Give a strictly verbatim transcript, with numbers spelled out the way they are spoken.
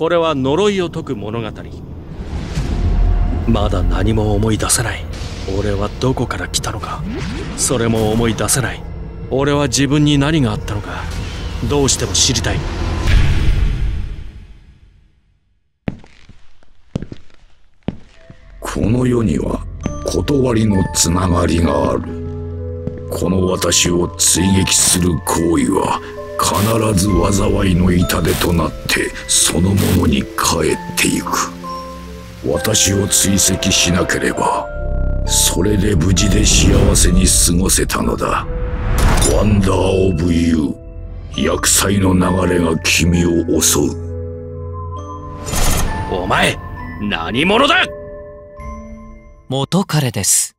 これは呪いを解く物語。まだ何も思い出せない。俺はどこから来たのか、それも思い出せない。俺は自分に何があったのか、どうしても知りたい。この世には断りのつながりがある。この私を追撃する行為は必ず災いの痛手となってそのものに返っていく。私を追跡しなければそれで無事で幸せに過ごせたのだ。ワンダー・オブ・ユー、厄災の流れが君を襲う。お前、何者だ。元彼です。